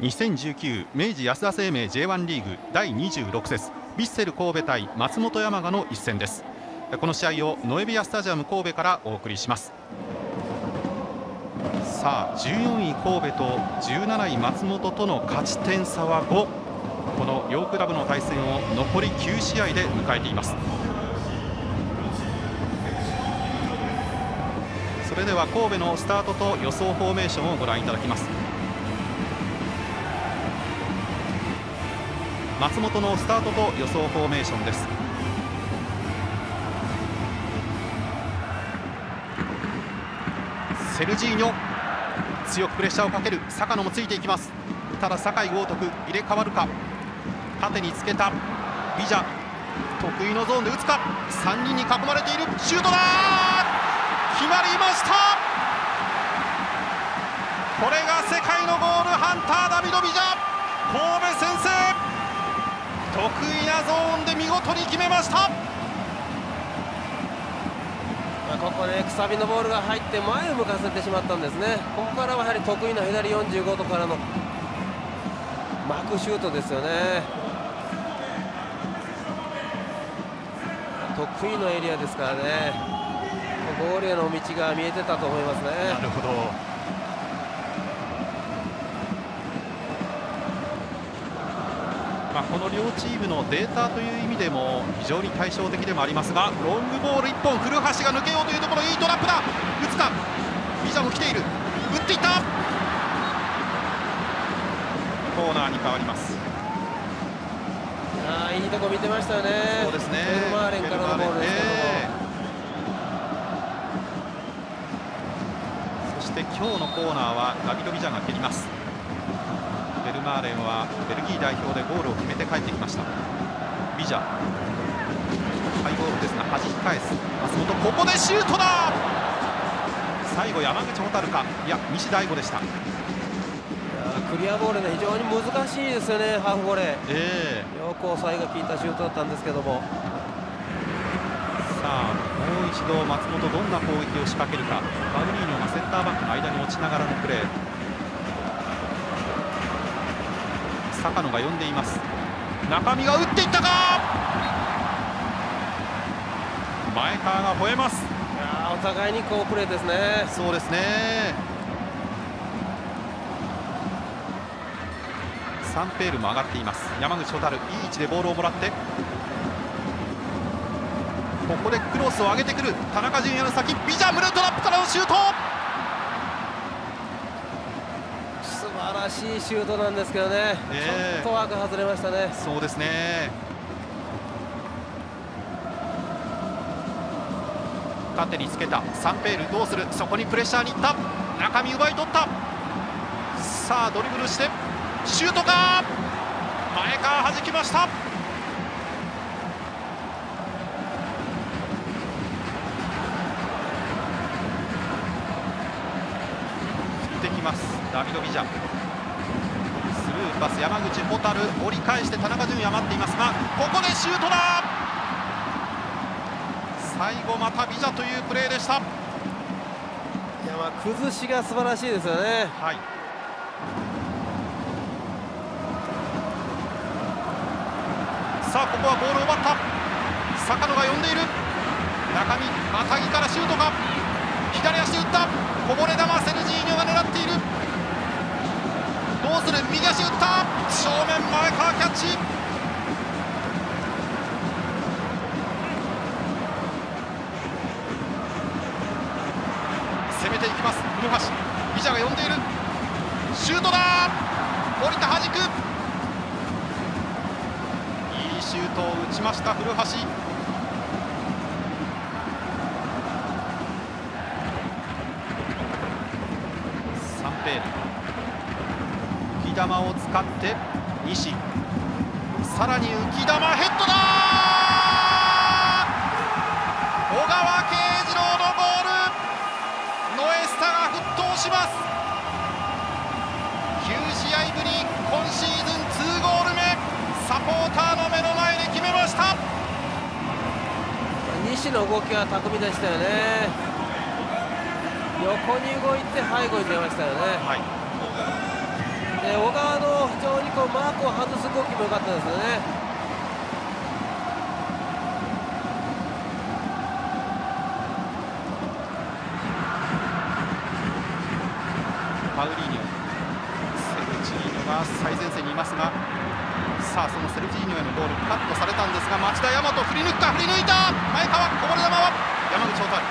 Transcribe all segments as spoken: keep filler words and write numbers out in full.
にせんじゅうきゅう明治安田生命 ジェイワン リーグだいにじゅうろく節ヴィッセル神戸対松本山雅の一戦です。この試合をノエビアスタジアム神戸からお送りします。さあじゅうよんい神戸とじゅうなない松本との勝ち点差はご。この両クラブの対戦を残りきゅう試合で迎えています。それでは神戸のスタートと予想フォーメーションをご覧いただきます。松本のスタートと予想フォーメーションです。セルジーニョ、強くプレッシャーをかける。坂野もついていきます。ただ酒井豪徳、入れ替わるか。縦につけたビジャ、得意のゾーンで打つか。さんにんに囲まれている。シュートだー、決まりました。これが世界のゴールハンター、ダビド・ビジャ。神戸先制、得意なゾーンで見事に決めました。ここね、くさびのボールが入って前を向かせてしまったんですね。ここからはやはり得意な左よんじゅうご度からの巻くシュートですよね。得意のエリアですからね、ゴールへの道が見えてたと思いますね。なるほど。まあ、この両チームのデータという意味でも非常に対照的でもありますが、ロングボールいっぽん、古橋が抜けようというところ、いいトラップだ。打つか、ビジャも来ている。打っていった、コーナーに変わります。ああ、いいとこ見てましたよね。そうですね。ベルマーレンからのボールですけども、そして今日のコーナーはダビド・ビジャが蹴ります。ベルマーレンはベルギー代表でゴールを決めて帰ってきました。ビジャ、ハイボールですが弾き返す松本、ここでシュートだ。最後山口蛍か、いや西大吾でした。クリアボールね、非常に難しいですよね、ハーフボレー、えー、よく抑えが効いたシュートだったんですけども。さあもう一度松本、どんな攻撃を仕掛けるか。パウリーニョがセンターバックの間に落ちながらのプレー。坂野が呼んでいます。中身が打っていったか、前川が吠えます。いや、お互いに好プレーですね。そうですね。サンペールも上がっています。山口蛍、いい位置でボールをもらって、ここでクロスを上げてくる。田中純也の先、ビジャ、ムルートラップからのシュート、素晴らしいシュートなんですけどね、えー、ちょっと枠外れましたね。そうですね。縦につけたサンペール、どうする。そこにプレッシャーにいった。中身奪い取った。さあドリブルしてシュートか、前から弾きました。振ってきますダビド・ビジャ。スルーパス、山口蛍、折り返して田中純也待っていますが、ここでシュートだ。最後またビジャというプレーでした。いや、まあ崩しが素晴らしいですよね。はい、さあここはボールを奪った。坂野が呼んでいる。中身、またぎからシュートか、左足で打った。こぼれ球、セルジーニョが狙っている。どうする、右足打った。正面、前川キャッチ。攻めていきます。古橋、ビジャが呼んでいる。シュートだ、降りた、弾く。シュートを打ちました古橋。サンペール、浮き球を使って西、さらに浮き球、ヘッドだ。小川慶次郎のゴール、ノエスタが沸騰します。きゅう試合ぶり、今シーズンにゴール目、サポーターの目の前で決めました。西の動きは巧みでしたよね。横に動いて背後に出ましたよね。はい、えー、小川の非常にこうマークを外す動きも良かったですよね。パウリーニョ、セルジーニョが最前線にいますが、さあそのセルジーニョへのゴールカットされたんですが、町田大和振り抜くか、振り抜いた、前川こぼれ球は山口蛍。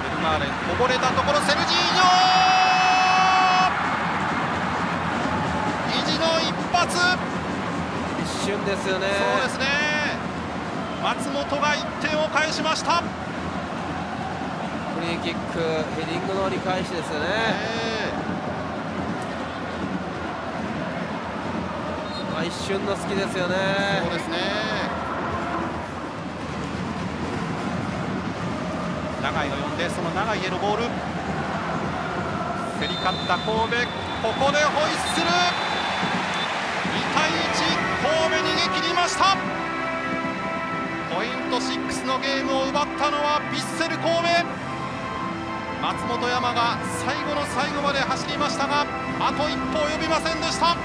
ベルマーレこぼれたところセルジーニョ、意地の一発、一瞬ですよね。そうですね。松本がいってんを返しました。フリーキック、ヘディングの折り返しですよね。まあ一瞬の隙ですよね。そうですね。永井が呼んで、その永井へのボール、競り勝った神戸、ここでホイッスル、にたいいち、神戸逃げ切りました。ポイントろくのゲームを奪ったのはヴィッセル神戸。松本山が最後の最後まで走りましたが、あと一歩及びませんでした。